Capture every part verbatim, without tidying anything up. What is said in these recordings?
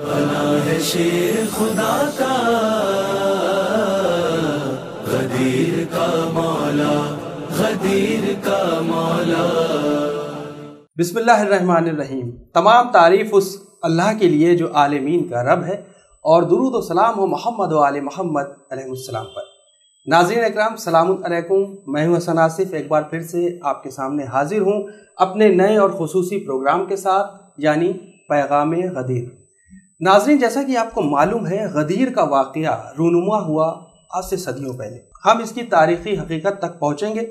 बना है शेर खुदा का गदीर का मौला, गदीर का मौला। बिस्मिल्लाहिर्रहमानिर्रहीम। तमाम तारीफ़ उस अल्लाह के लिए जो आलमीन का रब है और दुरूद व सलाम हो मोहम्मद व आले मोहम्मद अलैहिस्सलाम पर। नाज़रीन इकराम, सलामुन अलैकुम। मैं हूं हसन आसिफ, एक बार फिर से आपके सामने हाजिर हूं अपने नए और खुसूसी प्रोग्राम के साथ, यानी पैगाम ए गदीर। नाज़रीन, जैसा कि आपको मालूम है, गदीर का वाक़या रूनुमा हुआ आज से सदियों पहले। हम इसकी तारीख़ी हकीकत तक पहुँचेंगे,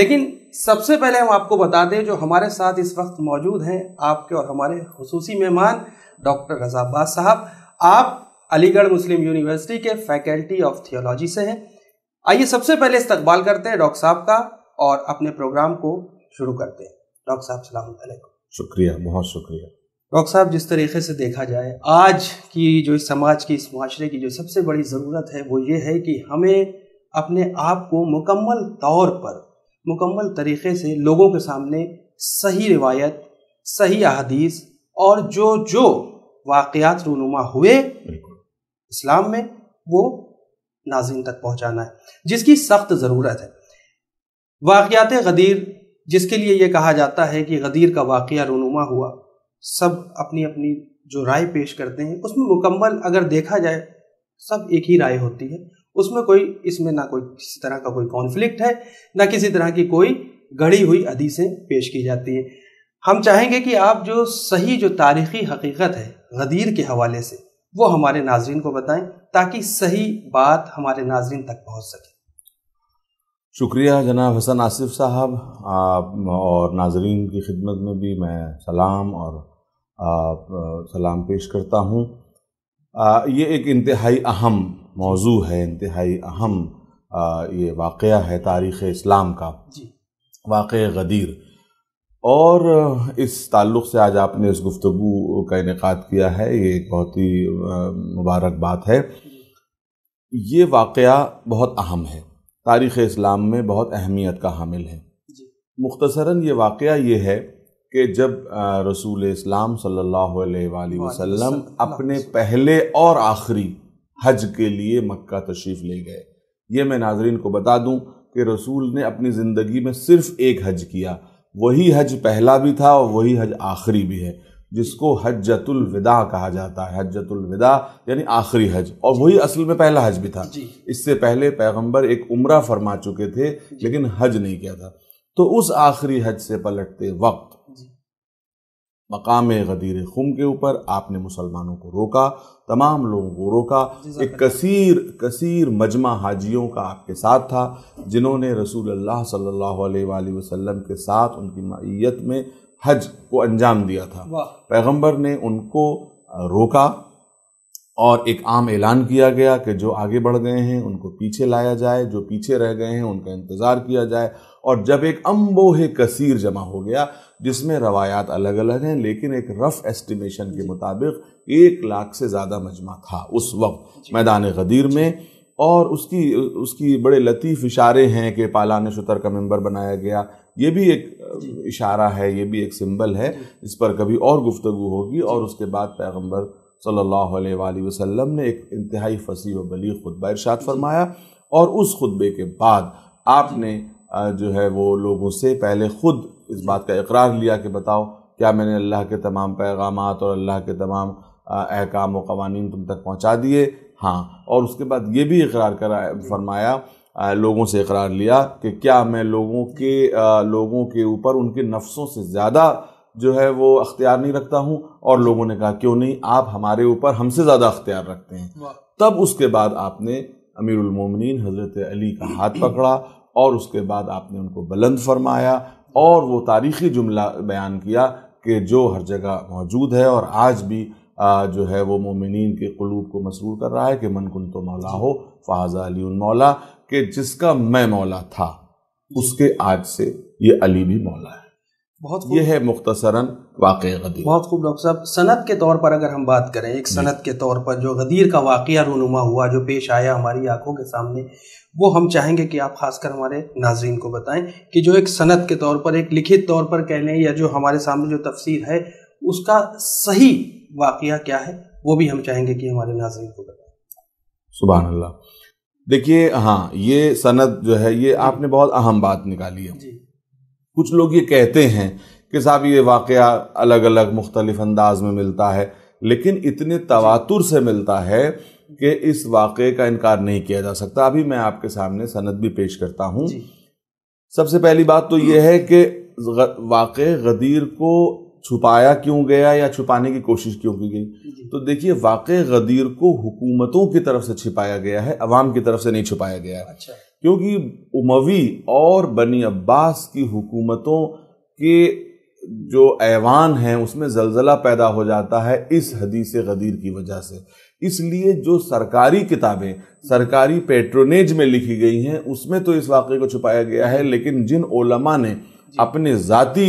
लेकिन सबसे पहले हम आपको बता दें, जो हमारे साथ इस वक्त मौजूद हैं आपके और हमारे खुसूसी मेहमान डॉक्टर रज़ा अब्बास साहब। आप अलीगढ़ मुस्लिम यूनिवर्सिटी के फैकल्टी ऑफ थियोलॉजी से हैं। आइए सबसे पहले इस्तकबाल करते हैं डॉक्टर साहब का और अपने प्रोग्राम को शुरू करते हैं। डॉक्टर साहब सलाम अलैकुम। शुक्रिया, बहुत शुक्रिया। डॉक्टर साहब, जिस तरीके से देखा जाए, आज की जो इस समाज की, इस माशरे की जो सबसे बड़ी ज़रूरत है वो ये है कि हमें अपने आप को मुकम्मल तौर पर, मुकम्मल तरीक़े से लोगों के सामने सही रिवायत, सही अहदीस और जो जो वाक़यात रूनुमा हुए इस्लाम में वो नाज़रीन तक पहुँचाना है, जिसकी सख्त ज़रूरत है। वाक़यात गदीर, जिसके लिए ये कहा जाता है कि गदीर का वाक़या रूनुमा हुआ, सब अपनी अपनी जो राय पेश करते हैं उसमें मुकम्मल अगर देखा जाए सब एक ही राय होती है। उसमें कोई, इसमें ना कोई किसी तरह का कोई कॉन्फ्लिक्ट है, ना किसी तरह की कोई गढ़ी हुई हदीसें पेश की जाती हैं। हम चाहेंगे कि आप जो सही जो तारीख़ी हकीकत है गदीर के हवाले से वो हमारे नाज़रीन को बताएं, ताकि सही बात हमारे नाज़रीन तक पहुंच सके। शुक्रिया जनाब हसन आसिफ साहब। आप और नाज़रीन की खिदमत में भी मैं सलाम और आप सलाम पेश करता हूँ। ये एक इंतहाई अहम मौजू है, इंतहाई अहम ये वाक़या है तारीख़ इस्लाम का, वाक़या गदीर। और इस ताल्लुक़ से आज आपने इस गुफ्तगू का इनेकाद किया है, ये एक बहुत ही मुबारक बात है। ये वाक़या बहुत अहम है, तारीख़ इस्लाम में बहुत अहमियत का हामिल है। मुख्तसरन ये वाक़या ये है कि जब रसूल इस्लाम सल्लल्लाहु अलैहि वसल्लम अपने पहले और आखिरी हज के लिए मक्का तशरीफ़ ले गए। ये मैं नाज़रीन को बता दूं कि रसूल ने अपनी ज़िंदगी में सिर्फ़ एक हज किया, वही हज पहला भी था और वही हज आखिरी भी है, जिसको हज्जतुल विदा कहा जाता है। हज्जतुल विदा यानी आखिरी हज, और वही असल में पहला हज भी था। इससे पहले पैगंबर एक उम्रा फरमा चुके थे लेकिन हज नहीं किया था। तो उस आखिरी हज से पलटते वक्त मकाम गदीर खुम के ऊपर आपने मुसलमानों को रोका, तमाम लोगों को रोका। एक कसीर कसीर मजमा हाजियों का आपके साथ था, जिन्होंने रसूल अल्लाह सल्लल्लाहु अलैहि वसल्लम के साथ उनकी माइयत में हज को अंजाम दिया था। पैगंबर ने उनको रोका और एक आम ऐलान किया गया कि जो आगे बढ़ गए हैं उनको पीछे लाया जाए, जो पीछे रह गए हैं उनका इंतज़ार किया जाए। और जब एक अम्बोहे कसीर जमा हो गया, जिसमें रवायात अलग अलग हैं, लेकिन एक रफ़ एस्टिमेशन के मुताबिक एक लाख से ज़्यादा मजमा था उस वक्त मैदान गदीर में। और उसकी उसकी बड़े लतीफ़ इशारे हैं कि पालाने शुतर का मेंबर बनाया गया, ये भी एक इशारा है, ये भी एक सिंबल है। इस पर कभी और गुफ्तगू होगी। और उसके बाद पैगम्बर सल्लल्लाहु अलैहि वसल्लम ने एक इंतहाई फसीह और बलीग़ खुतबा इरशाद फरमाया, और उस खुतबे के बाद आपने जो है वो लोगों से पहले ख़ुद इस बात का इकरार लिया कि बताओ, क्या मैंने अल्लाह के तमाम पैगामात और अल्लाह के तमाम अहकाम व कवानीन तुम तक पहुँचा दिए? हाँ। और उसके बाद ये भी इकरार करा फरमाया, लोगों से इकरार लिया कि क्या मैं लोगों के लोगों के ऊपर उनके नफ्सों से ज़्यादा जो है वो अख्तियार नहीं रखता हूँ? और लोगों ने कहा क्यों नहीं, आप हमारे ऊपर हमसे ज़्यादा अख्तियार रखते हैं। तब उसके बाद आपने अमीरुल मोमिनीन हज़रत अली का हाथ पकड़ा और उसके बाद आपने उनको बुलंद फरमाया, और वो तारीख़ी जुमला बयान किया कि जो हर जगह मौजूद है और आज भी जो है वो मोमिनीन के क़ुलूब को मसरूर कर रहा है कि मन कुन तो मौला हो फ़ाज़ा अली उन मौला, कि जिसका मैं मौला था उसके आज से ये अली भी मौला है। बहुत ये है मुख्तसरन वाक़या गदीर। बहुत खूब डॉक्टर साहब। सनद के तौर पर अगर हम बात करें, एक सनद के तौर पर जो गदीर का वाक़या रूनुमा हुआ, जो पेश आया हमारी आंखों के सामने, वो हम चाहेंगे कि आप खासकर हमारे नाज़रीन को बताएं कि जो एक सनद के तौर पर, एक लिखित तौर पर कह लें, या जो हमारे सामने जो तफसीर है उसका सही वाक़या क्या है, वो भी हम चाहेंगे कि हमारे नाज़रीन को बताएं। सुभान अल्लाह। देखिए हाँ, ये सनद जो है ये आपने बहुत अहम बात निकाली है। कुछ लोग ये कहते हैं कि साहब ये वाक़या अलग अलग मुख्तलिफ अंदाज में मिलता है, लेकिन इतने तवातुर से मिलता है कि इस वाक़े का इनकार नहीं किया जा सकता। अभी मैं आपके सामने सनद भी पेश करता हूँ। सबसे पहली बात तो यह है कि वाक़े गदीर को छुपाया क्यों गया या छुपाने की कोशिश क्यों की गई। तो देखिए वाक़े गदीर को हुकूमतों की तरफ से छिपाया गया है, अवाम की तरफ से नहीं छुपाया गया है। अच्छा। क्योंकि उमवी और बनी अब्बास की हुकूमतों के जो ऐवान हैं उसमें जलजला पैदा हो जाता है इस हदीस गदीर की वजह से। इसलिए जो सरकारी किताबें सरकारी पेट्रोनेज में लिखी गई हैं उसमें तो इस वाक़े को छुपाया गया है, लेकिन जिन उलमा ने अपने ज़ाती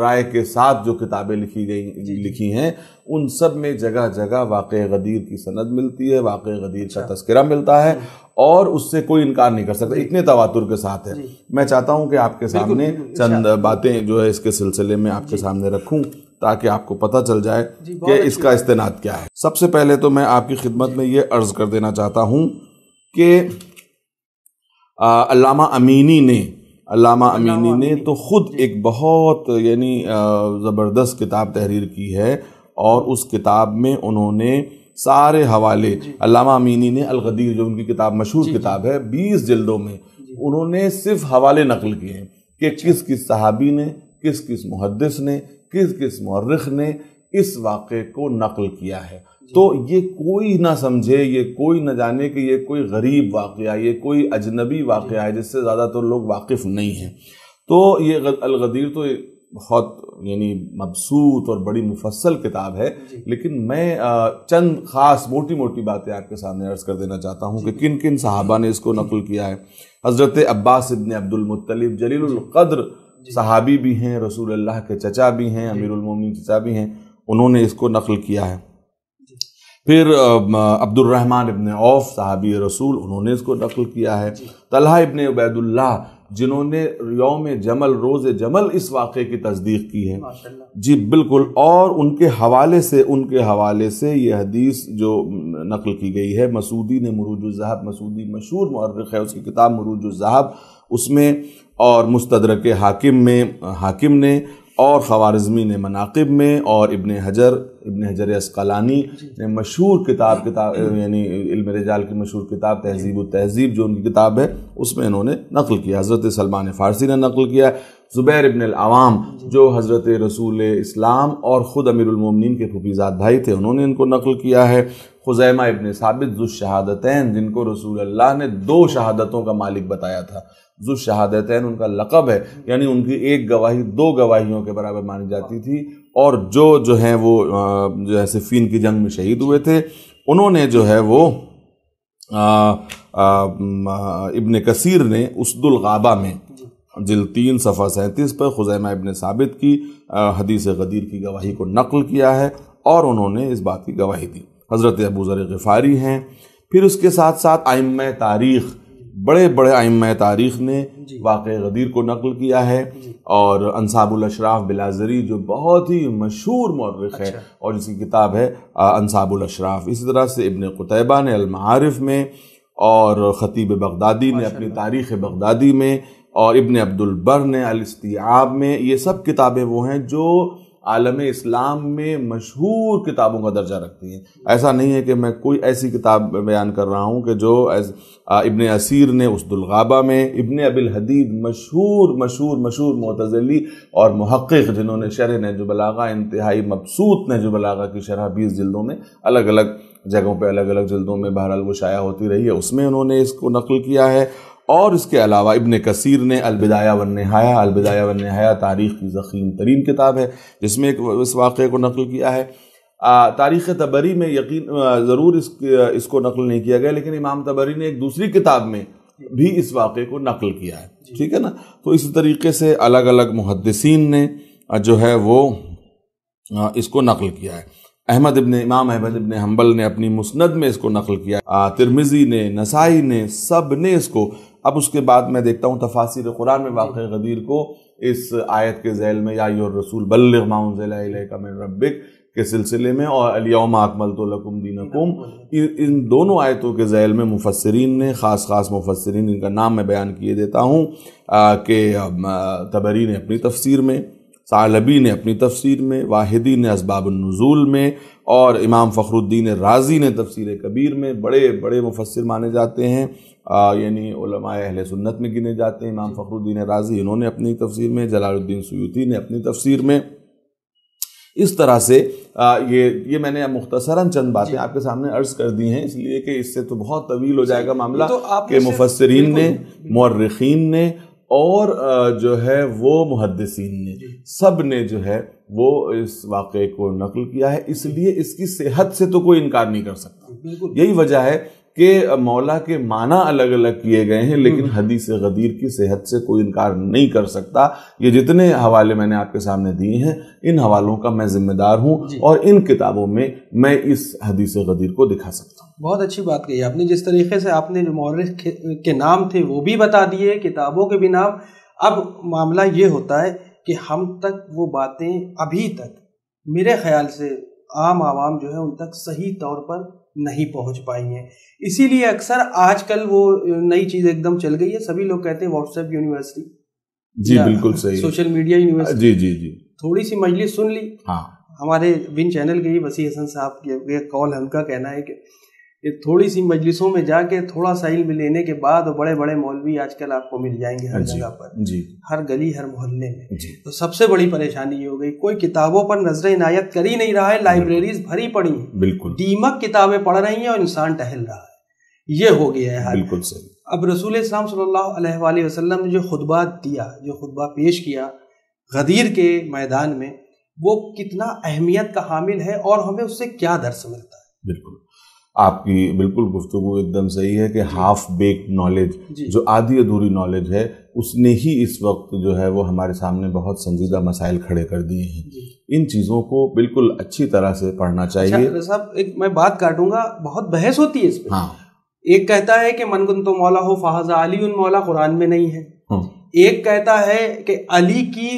राय के साथ जो किताबें लिखी गई लिखी हैं उन सब में जगह जगह वाक़े गदीर की सनद मिलती है, वाक़े गदीर का तस्करा मिलता है और उससे कोई इनकार नहीं कर सकता, इतने तवातुर के साथ है। मैं चाहता हूं कि आपके सामने चंद बातें जो है इसके सिलसिले में आपके सामने रखूं ताकि आपको पता चल जाए कि इसका इस्तेनाद क्या है। सबसे पहले तो मैं आपकी खिदमत में ये अर्ज़ कर देना चाहता हूँ कि अल्लामा अमीनी ने अल्लामा अमीनी ने तो ख़ुद एक बहुत यानी ज़बरदस्त किताब तहरीर की है और उस किताब में उन्होंने सारे हवाले, अल्लामा अमीनी ने अल-गदीर जो उनकी किताब मशहूर किताब है बीस जिल्दों में उन्होंने सिर्फ हवाले नकल किए कि किस किस सहाबी ने किस किस मुहद्दिस ने किस किस मुअर्रिख ने इस वाक़े को नकल किया है। तो ये कोई ना समझे, ये कोई ना जाने कि ये कोई गरीब वाक़या, ये कोई अजनबी वाक़या है जिससे ज़्यादातर तो लोग वाकिफ़ नहीं हैं। तो ये अल-गदीर तो बहुत यानी मबसूत और बड़ी मुफस्सल किताब है, लेकिन मैं चंद ख़ास मोटी मोटी बातें आपके सामने अर्ज़ कर देना चाहता हूँ कि किन किन सहाबा ने इसको नकल किया है। हज़रत अब्बास इब्न अब्दुल मुत्तलिब जलीलुल क़द्र सहाबी भी हैं, रसूलुल्लाह के चचा भी हैं, अमीरुल मोमिनीन चचा भी हैं, उन्होंने इसको नकल किया है। फिर अब्दुल रहमान इब्न औफ साहबी रसूल, उन्होंने इसको नकल किया है। तलहा इब्न उबैदुल्लाह जिन्होंने यौम जमल रोज़ जमल इस वाक़े की तस्दीक की है, जी बिल्कुल, और उनके हवाले से उनके हवाले से ये हदीस जो नकल की गई है। मसूदी ने मुरूज अल-धहब, मसूदी मशहूर मुअर्रिख है, उसकी किताब मुरूज अल-धहब उसमें और मुस्तदरक हाकिम में हाकिम ने और खवारिज़मी ने मनाक़िब में और इब्न हजर इब्न हजर अस्कलानी ने मशहूर किताब किताब यानी इल्म रिजाल की मशहूर किताब तहजीब तहजीब जो उनकी किताब है उसमें इन्होंने नकल किया। हज़रत सलमान फ़ारसी ने नकल किया। ज़ुबैर इब्न अल-अवाम जो हज़रत रसूल इस्लाम और ख़ुद अमीरुल मोमिनीन के फूफीज़ाद भाई थे, उन्होंने इनको नकल किया है। खुज़ैमा इब्न साबित ज़ुश्शहादतैन जिनको रसूल अल्लाह ने दो शहादतों का मालिक बताया था, ज़ुश्शहादतैन उनका लक़ब है, यानी उनकी एक गवाही दो गवाहियों के बराबर मानी जाती थी और जो जो हैं वो जो है सिफ़ीन की जंग में शहीद हुए थे। उन्होंने जो है वो इब्न कसीर ने उसदुल ग़ाबा में जिल तीन सफ़ा सैंतीस पर खुज़ैमा इब्न साबित की हदीस गदीर की गवाही को नकल किया है और उन्होंने इस बात की गवाही दी। हज़रत अबू ज़र ग़िफ़ारी हैं। फिर उसके साथ साथ आइम्मा तारीख़, बड़े बड़े आइम्मा तारीख़ ने वाक़े गदीर को नकल किया है। और अंसाब अल-अश्राफ बिलाज़री जो बहुत ही मशहूर मुअर्रिख है और जिसकी किताब है अंसाब अल-अश्राफ। इसी तरह से इब्न क़ुतैबा ने अल-माआरिफ में और ख़तीब बगदादी ने अपनी तारीख़ बगदादी में और इब्न अब्दुल बर ने अल-इस्तिआब में, ये सब किताबें वो हैं जो आलम इस्लाम में मशहूर किताबों का दर्जा रखती हैं। ऐसा नहीं है कि मैं कोई ऐसी किताब बयान कर रहा हूँ कि जो इब्न असीर ने उसदुल ग़ाबा में, इब्न अबिल हदीद मशहूर मशहूर मशहूर मुतज़ली और मुहक़्क़िक़ जिन्होंने शरह नहजुल बलाग़ा इंतहाई मबसूत नहजुल बलाग़ा की शरह बीस जिल्दों में अलग अलग जगहों पर अलग अलग जिल्दों में बहरहाल वो शाया होती रही है, उसमें उन्होंने इसको नकल किया है। और इसके अलावा इब्न कसीर ने अलबिदाया वन नहाया, अलबिदाया वन नहाया तारीख़ की ज़ख़ीम तरीन किताब है जिसमें एक इस वाक़े को नकल किया है। तारीख़ तबरी में यकीन ज़रूर इस इसको नकल नहीं किया गया, लेकिन इमाम तबरी ने एक दूसरी किताब में भी इस वाक़े को नकल किया है, ठीक है ना। तो इस तरीके से अलग अलग मुहद्दिसीन ने जो है वो इसको नकल किया है। अहमद इब्न इमाम अहमद इब्न हम्बल ने अपनी मुस्नद में इसको नकल किया, तिर्मिज़ी ने, नसाई ने, सब ने इसको। अब उसके बाद मैं देखता हूँ तफासिर कुरान में वाक़े गदीर को इस आयत के झैल में या रसूल बल्लिग मा उनज़िला इलैका मिन रब्बिक के सिलसिले में और अल-यौम अकमलतु लकुम दीनकुम, इन दोनों आयतों के ज़ैल में मुफस्सरीन ने ख़ास ख़ास मुफस्सरीन, इनका नाम मैं बयान किए देता हूँ कि तबरी ने अपनी तफसीर में, सालबी ने अपनी तफसीर में, वाहिदी ने असबाबुन्नुज़ूल में और इमाम फ़खरुद्दीन राज़ी ने तफसीर कबीर में, बड़े बड़े मुफस्सिर माने जाते हैं, यानी उलमाए अहले सुन्नत में गिने जाते हैं। इमाम फ़खरुद्दीन राज़ी, इन्होंने अपनी तफसीर में, जलालुद्दीन सुयूती ने अपनी तफसीर में। इस तरह से आ, ये ये मैंने मुख्तसरन चंद बातें आपके सामने अर्ज कर दी हैं, इसलिए कि इससे तो बहुत तवील हो जाएगा मामला, कि मुफस्सरीन ने, मुअर्रिखीन ने और जो है वो मुहद्दिसीन ने, सब ने जो है वो इस वाक़े को नकल किया है, इसलिए इसकी सेहत से तो कोई इनकार नहीं कर सकता। यही वजह है कि मौला के माना अलग अलग किए गए हैं, लेकिन हदीस गदीर की सेहत से कोई इनकार नहीं कर सकता। ये जितने हवाले मैंने आपके सामने दिए हैं, इन हवालों का मैं जिम्मेदार हूँ और इन किताबों में मैं इस हदीस गदीर को दिखा सकता हूँ। बहुत अच्छी बात कही आपने, जिस तरीके से आपने जो मौरिख के नाम थे वो भी बता दिए, किताबों के भी नाम। अब मामला ये होता है कि हम तक वो बातें अभी तक मेरे ख्याल से आम आवाम जो है उन तक सही तौर पर नहीं पहुंच पाई हैं, इसीलिए अक्सर आजकल वो नई चीज़ एकदम चल गई है, सभी लोग कहते हैं व्हाट्सएप यूनिवर्सिटी। जी बिल्कुल सही, सोशल मीडिया यूनिवर्सिटी। जी जी जी, थोड़ी सी मजलिस सुन ली। हाँ, हमारे विन चैनल के ही वसी हसन साहब के कॉल, हमका कहना है कि थोड़ी सी मजलिसों में जाके थोड़ा सा इल्म लेने के बाद बड़े बड़े मौलवी आजकल आपको मिल जाएंगे हर जगह पर, जी, हर गली हर मोहल्ले में। तो सबसे बड़ी परेशानी ये हो गई, कोई किताबों पर नजर इनायत कर ही नहीं रहा है, लाइब्रेरीज भरी पड़ी हैं, बिल्कुल दीमक किताबें पढ़ रही हैं और इंसान टहल रहा है। ये हो गया है बिल्कुल सही। अब रसूल इस्लाम सल्लल्लाहु अलैहि वसल्लम ने जो खुतबा दिया, जो खुतबा पेश किया गदीर के मैदान में, वो कितना अहमियत का हामिल है और हमें उससे क्या दर्स मिलता है। बिल्कुल आपकी बिल्कुल गुफ्तगू एकदम सही है कि हाफ बेक नॉलेज, जो आधी अधूरी नॉलेज है, उसने ही इस वक्त जो है वो हमारे सामने बहुत संजीदा मसाइल खड़े कर दिए हैं। इन चीज़ों को बिल्कुल अच्छी तरह से पढ़ना चाहिए। अच्छा साहब, एक मैं बात काटूंगा, बहुत बहस होती है इस पर। हाँ, एक कहता है कि मन कुंतो मौला हो फाहजा अली, उन मौला कुरान में नहीं है। एक कहता है कि अली की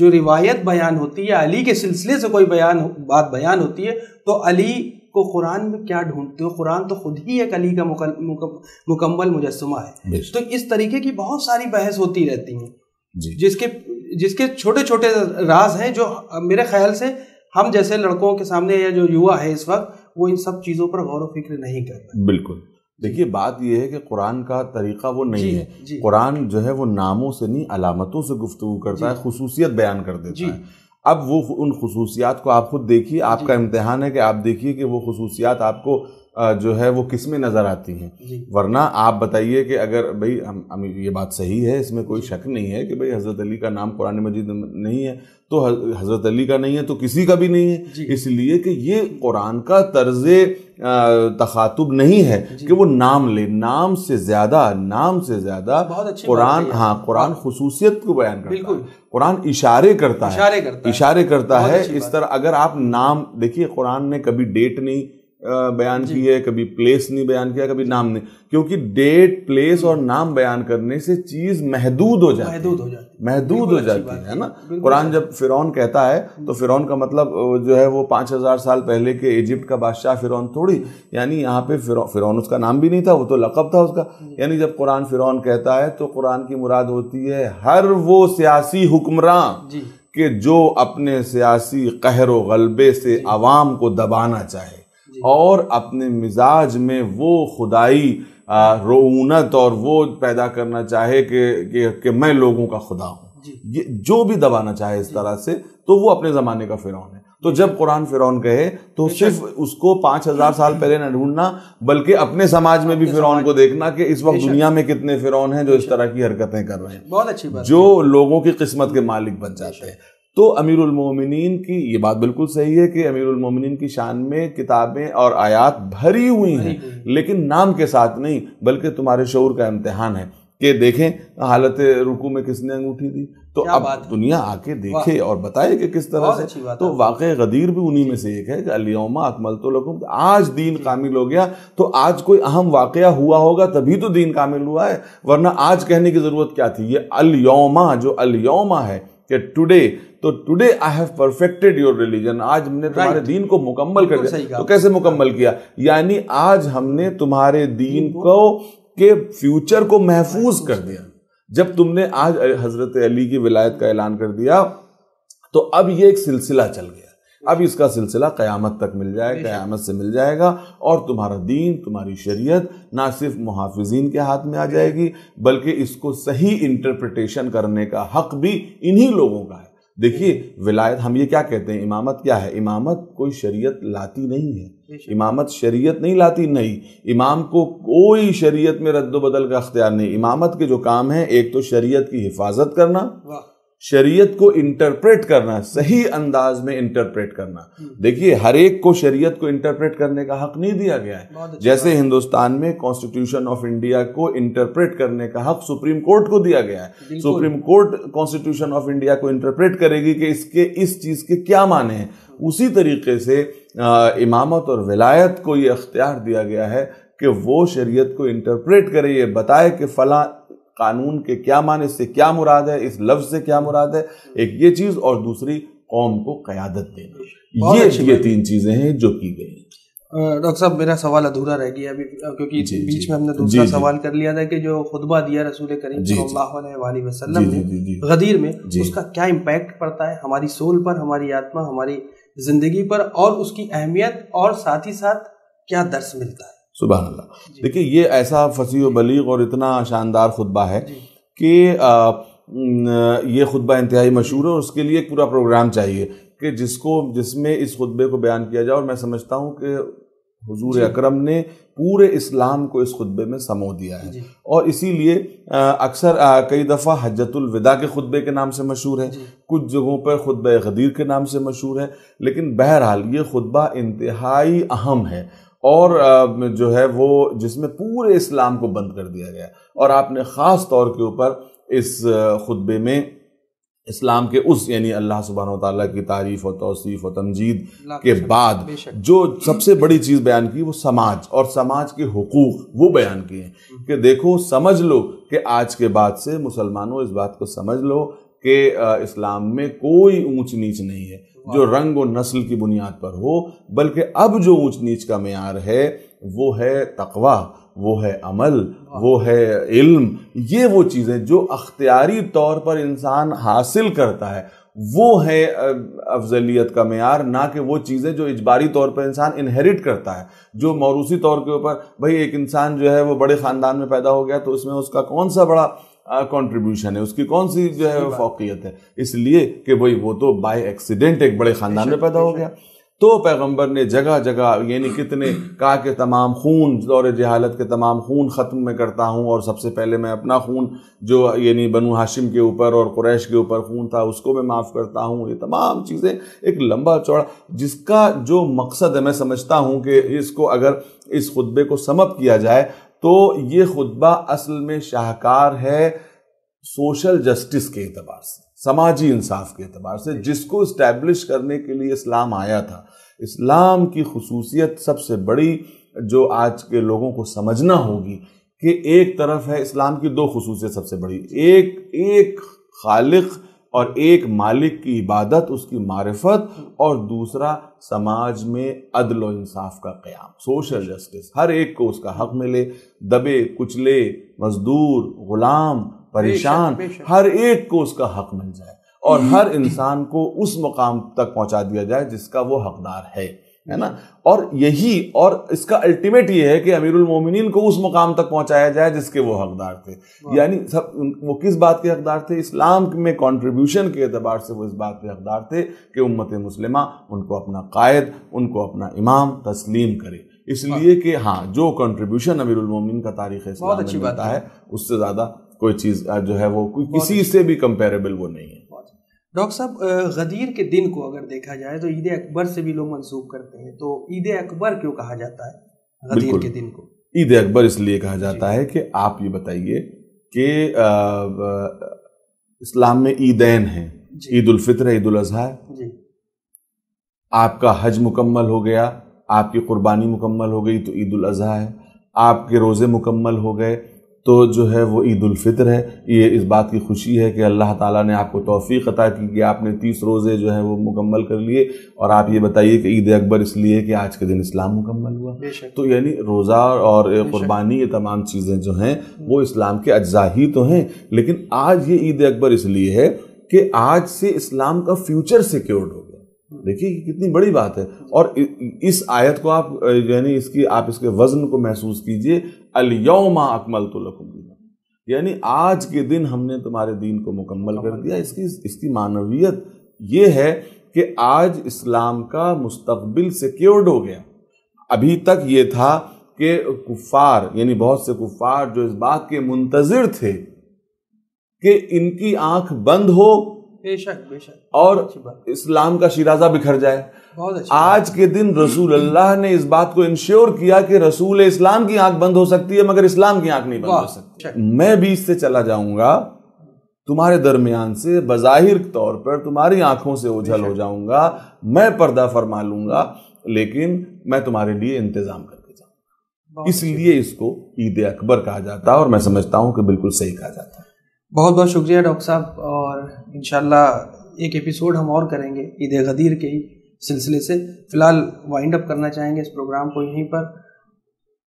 जो रिवायत बयान होती है, अली के सिलसिले से कोई बयान बात बयान होती है तो अली को कुरान में क्या ढूंढते हो, कुरान तो खुद ही एक अली का मुकल, मुकम, मुकम्मल मुजस्समा है। तो इस तरीके की बहुत सारी बहस होती रहती है, जिसके जिसके छोटे छोटे राज हैं, जो मेरे ख्याल से हम जैसे लड़कों के सामने या जो युवा है इस वक्त, वो इन सब चीज़ों पर गौर व फिक्र नहीं कर रहे। बिल्कुल, देखिए बात यह है कि कुरान का तरीका वो नहीं है। कुरान जो है वो नामों से नहीं, अलामतों से गुफ्तगू करता है, खुसूसियत बयान कर देता है। अब वो उन खुसूसियात को आप खुद देखिए, आपका इम्तिहान है कि आप देखिए कि वो खुसूसियात आपको जो है वो किस में नज़र आती हैं। वरना आप बताइए कि अगर भाई हम, हम ये बात सही है, इसमें कोई शक नहीं है कि भाई हज़रत अली का नाम कुरान मजीद में नहीं है, तो हज़रत अली का नहीं है तो किसी का भी नहीं है, इसलिए कि ये कुरान का तर्ज तखातुब नहीं है कि वो नाम ले। नाम से ज़्यादा नाम से ज़्यादा कुरान, हाँ, कुरान खुसूसियत को बयान करता है, कुरान इशारे करता है, इशारे करता है। इस तरह अगर आप नाम देखिए, कुरान ने कभी डेट नहीं बयान की है, कभी प्लेस नहीं बयान किया, कभी नाम नहीं, क्योंकि डेट, प्लेस और नाम बयान करने से चीज़ महदूद हो जाती है, महदूद हो जाती है ना। कुरान जब फिरौन कहता है तो फिरौन का मतलब जो है वो पाँच हज़ार साल पहले के इजिप्ट का बादशाह फिरौन थोड़ी, यानी यहाँ पे फिरौन, फिरौन उसका नाम भी नहीं था, वो तो लक़ब था उसका। यानी जब कुरान फिरौन कहता है तो कुरान की मुराद होती है हर वो सियासी हुक्मरान के जो अपने सियासी कहर व गलबे से आवाम को दबाना चाहे और अपने मिजाज में वो खुदाई रऊनत और वो पैदा करना चाहे कि कि मैं लोगों का खुदा हूँ, ये जो भी दबाना चाहे इस तरह से, तो वो अपने ज़माने का फ़िरौन है। तो जब कुरान फ़िरौन कहे तो सिर्फ उसको पाँच हज़ार साल पहले न ढूंढना, बल्कि अपने समाज में भी फ़िरौन को देखना कि इस वक्त दुनिया में कितने फ़िरौन हैं जो इस तरह की हरकतें कर रहे हैं। बहुत अच्छी बात, जो लोगों की किस्मत के मालिक बन जाते हैं। तो अमीरुल मोमिनीन की ये बात बिल्कुल सही है कि अमीरुल मोमिनीन की शान में किताबें और आयात भरी हुई हैं, लेकिन नाम के साथ नहीं, बल्कि तुम्हारे शऊर का इम्तिहान है कि देखें हालत रुकू में किसने अंगूठी दी, तो अब दुनिया आके देखे और बताए कि किस तरह से। तो वाक़े गदीर भी उन्हीं में से एक है कि अल-यौमा अकमलतु लकुम, आज दीन कामिल हो गया। तो आज कोई अहम वाक़या हुआ होगा तभी तो दीन कामिल हुआ है, वरना आज कहने की ज़रूरत क्या थी। ये अल-यौमा, जो अल-यौमा है कि टुडे तो today I have perfected your religion, आज हमने तुम्हारे दीन को मुकम्मल कर दिया। तो कैसे मुकम्मल किया? यानी आज हमने तुम्हारे दीन को के फ्यूचर को महफूज कर दिया। जब तुमने आज हजरत अली की विलायत का ऐलान कर दिया तो अब ये एक सिलसिला चल गया, अब इसका सिलसिला क़यामत तक मिल जाएगा, क़यामत से मिल जाएगा और तुम्हारा दीन, तुम्हारी शरीयत ना सिर्फ मुहाफिजीन के हाथ में आ जाएगी बल्कि इसको सही इंटरप्रिटेशन करने का हक़ भी इन्हीं लोगों का है। देखिए विलायत, हम ये क्या कहते हैं, इमामत क्या है? इमामत कोई शरीयत लाती नहीं है, इमामत शरीयत नहीं लाती, नहीं, इमाम को कोई शरीयत में रद्द बदल का अख्तियार नहीं। इमामत के जो काम है, एक तो शरीयत की हिफाजत करना, शरीयत को इंटरप्रेट करना, सही अंदाज में इंटरप्रेट करना। देखिए हर एक को शरीयत को इंटरप्रेट करने का हक नहीं दिया गया है। जैसे हिंदुस्तान में कॉन्स्टिट्यूशन ऑफ इंडिया को इंटरप्रेट करने का हक सुप्रीम कोर्ट को दिया गया है। Supreme court constitution of India को इंटरप्रेट करेगी कि इसके इस चीज़ के क्या माने हैं। उसी तरीके से आ, इमामत और विलायत को ये अख्तियार दिया गया है कि वो शरीयत को इंटरप्रेट करे, ये बताए कि फला कानून के क्या माने, इससे क्या मुराद है, इस लफ्ज से क्या मुराद है, एक ये चीज़, और दूसरी कौम को क़यादत देना। ये ये तीन चीज़ें हैं जो की गई। डॉक्टर साहब मेरा सवाल अधूरा रह गया अभी, क्योंकि जी, बीच जी, में हमने दूसरा सवाल कर लिया था कि जो खुतबा दिया रसूल करीम सल्लल्लाहु अलैहि वसल्लम ने गदीर में, उसका क्या इम्पैक्ट पड़ता है हमारी सोल पर, हमारी आत्मा, हमारी ज़िंदगी पर, और उसकी अहमियत और साथ ही साथ क्या दर्स मिलता है। सुभान अल्लाह। देखिए ये ऐसा फसीह बलीग और इतना शानदार खुतबा है कि ये खुतबा इंतहाई मशहूर है और उसके लिए एक पूरा प्रोग्राम चाहिए कि जिसको जिसमें इस खुतबे को बयान किया जाए। और मैं समझता हूँ कि हुजूर अकरम ने पूरे इस्लाम को इस खुतबे में समो दिया है और इसीलिए अक्सर कई दफ़ा हज्जतुल विदा के खुतबे के नाम से मशहूर है, कुछ जगहों पर खुतबा गदीर के नाम से मशहूर है। लेकिन बहरहाल ये खुतबा इंतहाई अहम है और जो है वो जिसमें पूरे इस्लाम को बंद कर दिया गया और आपने ख़ास तौर के ऊपर इस खुतबे में इस्लाम के उस यानी अल्लाह सुब्हानहू तआला की तारीफ़ और तौसीफ़ और तमजीद के बाद जो सबसे बड़ी चीज़ बयान की वो समाज और समाज के हुकूक वो बयान किए कि देखो समझ लो कि आज के बाद से मुसलमानों इस बात को समझ लो कि इस्लाम में कोई ऊंच नीच नहीं है जो रंग और नस्ल की बुनियाद पर हो, बल्कि अब जो ऊंच नीच का मेयार है वो है तकवा, वो है अमल, वो है इल्म। ये वो चीज़ें जो अख्तियारी तौर पर इंसान हासिल करता है वो है अफजलियत का मेयार, ना कि वो चीज़ें जो इजबारी तौर पर इंसान इनहेरिट करता है, जो मौरूसी तौर के ऊपर। भाई एक इंसान जो है वो बड़े ख़ानदान में पैदा हो गया तो उसमें उसका कौन सा बड़ा कंट्रीब्यूशन है, उसकी कौन सी जो है फ़ौक़ियत है, इसलिए कि भाई वो तो बाय एक्सीडेंट एक बड़े ख़ानदान में पैदा हो गया। तो पैगंबर ने जगह जगह यानी कितने कहा कि तमाम खून, दौर जहालत के तमाम खून ख़त्म में करता हूँ और सबसे पहले मैं अपना खून जो यानी बनु हाशिम के ऊपर और कुरैश के ऊपर खून था उसको मैं माफ़ करता हूँ। ये तमाम चीज़ें एक लंबा चौड़ा जिसका जो मकसद है, मैं समझता हूँ कि इसको अगर इस खुतबे को समअप किया जाए तो ये खुतबा असल में शाहकार है सोशल जस्टिस के अतबार से, समाजी इंसाफ के अतबार से, जिसको इस्टेब्लिश करने के लिए इस्लाम आया था। इस्लाम की खसूसियत सबसे बड़ी जो आज के लोगों को समझना होगी कि एक तरफ है इस्लाम की दो खसूसियत सबसे बड़ी, एक एक खालिक और एक मालिक की इबादत, उसकी मारिफत, और दूसरा समाज में अदल और इंसाफ का क़याम, सोशल जस्टिस, हर एक को उसका हक़ मिले। दबे, कुचले, मजदूर, ग़ुलाम, परेशान, हर एक को उसका हक़ मिल जाए और हर इंसान को उस मकाम तक पहुंचा दिया जाए जिसका वो हक़दार है, है ना। और यही और इसका अल्टीमेट ये है कि अमीरुल मोमिनीन को उस मुकाम तक पहुंचाया जाए जिसके वो हकदार थे। यानी सब वो किस बात के हकदार थे? इस्लाम में कंट्रीब्यूशन के अतबार से वो इस बात के हकदार थे कि उम्मत मुस्लिमा उनको अपना कायद, उनको अपना इमाम तस्लीम करे। इसलिए कि हाँ, जो कंट्रीब्यूशन अमीरुल मोमिनीन का तारीख़ इस्लाम में मिलता है उससे ज़्यादा कोई चीज़ जो है वो किसी से भी कंपेरेबल वो नहीं है। डॉक्टर साहब गदीर के दिन को अगर देखा जाए तो ईद अकबर से भी लोग मंसूब करते हैं, तो ईद अकबर क्यों कहा जाता है गदीर के दिन को? ईद अकबर इसलिए कहा जाता है कि आप ये बताइए कि इस्लाम में ईदैन हैं, ईद उल फित्र, ईद उल अजहा। आपका हज मुकम्मल हो गया, आपकी कुर्बानी मुकम्मल हो गई तो ईद उल अजहा है। आपके रोज़े मुकम्मल हो गए तो जो है वो ईद उल फितर है। ये इस बात की खुशी है कि अल्लाह ताला ने आपको तौफीक अता की कि आपने तीस रोज़े जो है वो मुकम्मल कर लिए। और आप ये बताइए कि ईद अकबर इसलिए कि आज के दिन इस्लाम मुकम्मल हुआ। तो यानी रोज़ा और क़ुरबानी ये तमाम चीज़ें जो हैं वो इस्लाम के अज्जा ही तो हैं, लेकिन आज ये ईद अकबर इसलिए है कि आज से इस्लाम का फ्यूचर सिक्योर्ड हो गया। देखिए कितनी बड़ी बात है। और इस आयत को आप यानी इसकी आप इसके वज़न को महसूस कीजिए, अल-यौमा अकमलतु लकुम दीनकुम, यानी आज के दिन हमने तुम्हारे दीन को मुकम्मल कर दिया। इसकी इसकी मानवियत ये है कि आज इस्लाम का मुस्तकबिल सिक्योर्ड हो गया। अभी तक ये था कि कुफ़ार यानी बहुत से कुफ़ार जो इस बात के मुंतज़िर थे कि इनकी आंख बंद हो बेशक बेशक और इस्लाम का शिराज़ा बिखर जाए। बहुत आज के दिन रसूल अल्लाह ने इस बात को इंश्योर किया कि रसूल इस्लाम की आंख बंद हो सकती है मगर इस्लाम की आंख नहीं बंद हो सकती। मैं बीच से चला जाऊंगा, तुम्हारे दरमियान से बज़ाहिर तौर पर तुम्हारी आंखों से ओझल हो जाऊंगा, मैं पर्दा फरमा लूंगा, लेकिन मैं तुम्हारे लिए इंतजाम करके जाऊंगा। इसलिए इसको ईद अकबर कहा जाता है और मैं समझता हूँ कि बिल्कुल सही कहा जाता है। बहुत बहुत शुक्रिया डॉक्टर साहब, और इंशाल्लाह एक एपिसोड हम और करेंगे ईद गदीर के ही सिलसिले से। फ़िलहाल वाइंड अप करना चाहेंगे इस प्रोग्राम को यहीं पर।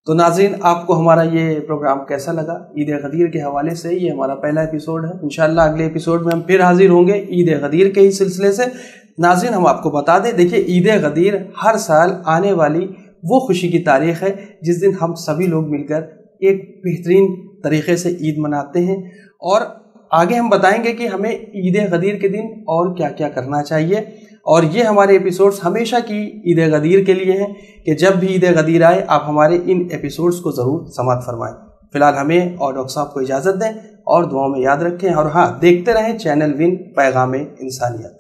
तो नाज़रीन, आपको हमारा ये प्रोग्राम कैसा लगा ईद गदीर के हवाले से? ये हमारा पहला एपिसोड है। इंशाल्लाह अगले एपिसोड में हम फिर हाजिर होंगे ईद गदीर के ही सिलसिले से। नाज़रीन, हम आपको बता दें, देखिए ईद गदीर हर साल आने वाली वो खुशी की तारीख़ है जिस दिन हम सभी लोग मिलकर एक बेहतरीन तरीक़े से ईद मनाते हैं। और आगे हम बताएंगे कि हमें ईद गदीर के दिन और क्या क्या करना चाहिए। और ये हमारे एपिसोड्स हमेशा की ईद गदीर के लिए हैं कि जब भी ईद गदीर आए आप हमारे इन एपिसोड्स को ज़रूर समाप्त फरमाएं। फ़िलहाल हमें और डॉक्टर साहब को इजाज़त दें और दुआओं में याद रखें। और हाँ, देखते रहें चैनल विन पैगाम इंसानियत।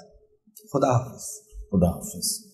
खुदा हाफिज़, खुदा हाफिज़।